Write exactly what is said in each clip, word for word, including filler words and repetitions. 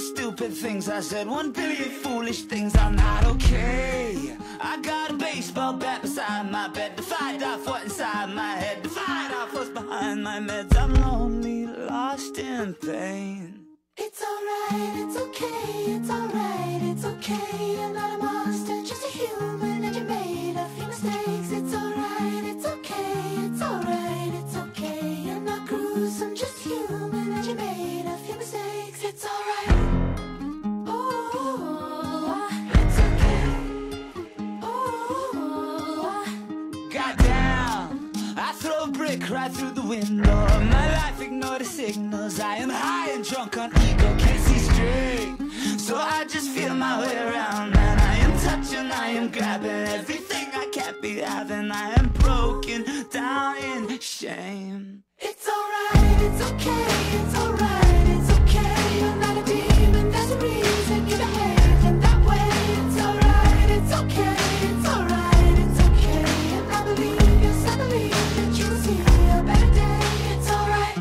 stupid things I said, one billion foolish things. I'm not okay. I got a baseball bat beside my bed to fight off what's inside my head, to fight off what's behind my meds. I'm lonely, lost in pain. It's alright, it's okay, it's alright, it's okay. You're not a monster, just a human, and you made a few mistakes. It's alright, it's okay, it's alright, it's okay. You're not gruesome, just human, and you made a few mistakes. It's alright. Oh, it's okay. Oh, goddamn! I throw a brick right through the window of my life, ignore the signals. I am high and drunk on ego, can't see straight, so I just feel my way around. And I am touching, I am grabbing everything I can't be having. I am broken down in shame. It's alright, it's okay, it's alright, it's okay. You're not a demon, there's a reason you behave in that way. It's alright, it's okay, it's alright, it's okay. And I believe you, so I believe that you will see a better day. It's alright.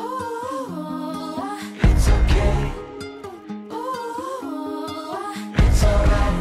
Oh, it's okay. Oh, it's alright.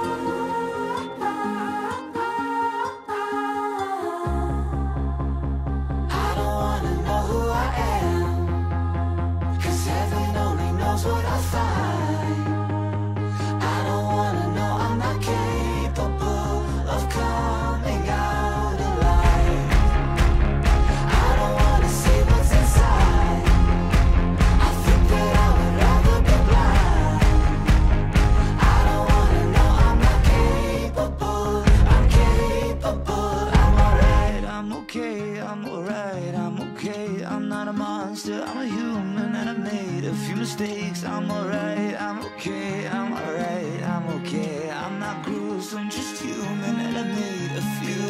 I'm alright, I'm okay, I'm alright, I'm okay. I'm not gruesome, just human, and I made a few.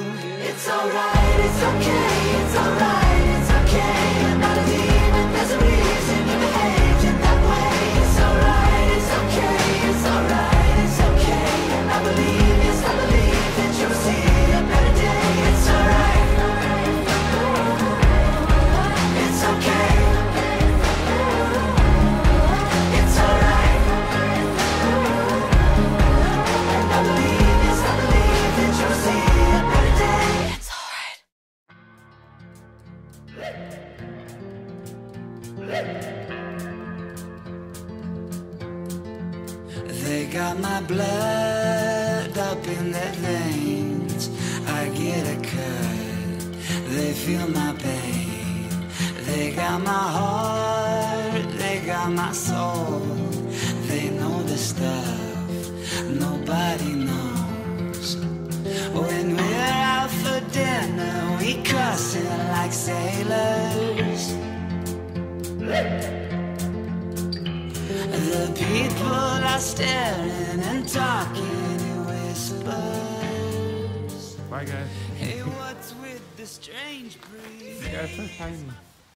It's alright, it's okay, it's alright, it's okay. You're not a demon, there's a reason you behaved in that way. It's alright, it's okay, it's alright, it's okay. And I believe, yes, I believe that you'll see a better day. It's alright, it's okay. They got my blood up in their veins. I get a cut, they feel my pain. They got my heart, they got my soul. They know the stuff nobody knows. When we're out for dinner, we cuss it like sailors. The people are staring and talking in whispers. Bye guys. Hey, what's with the strange breeze?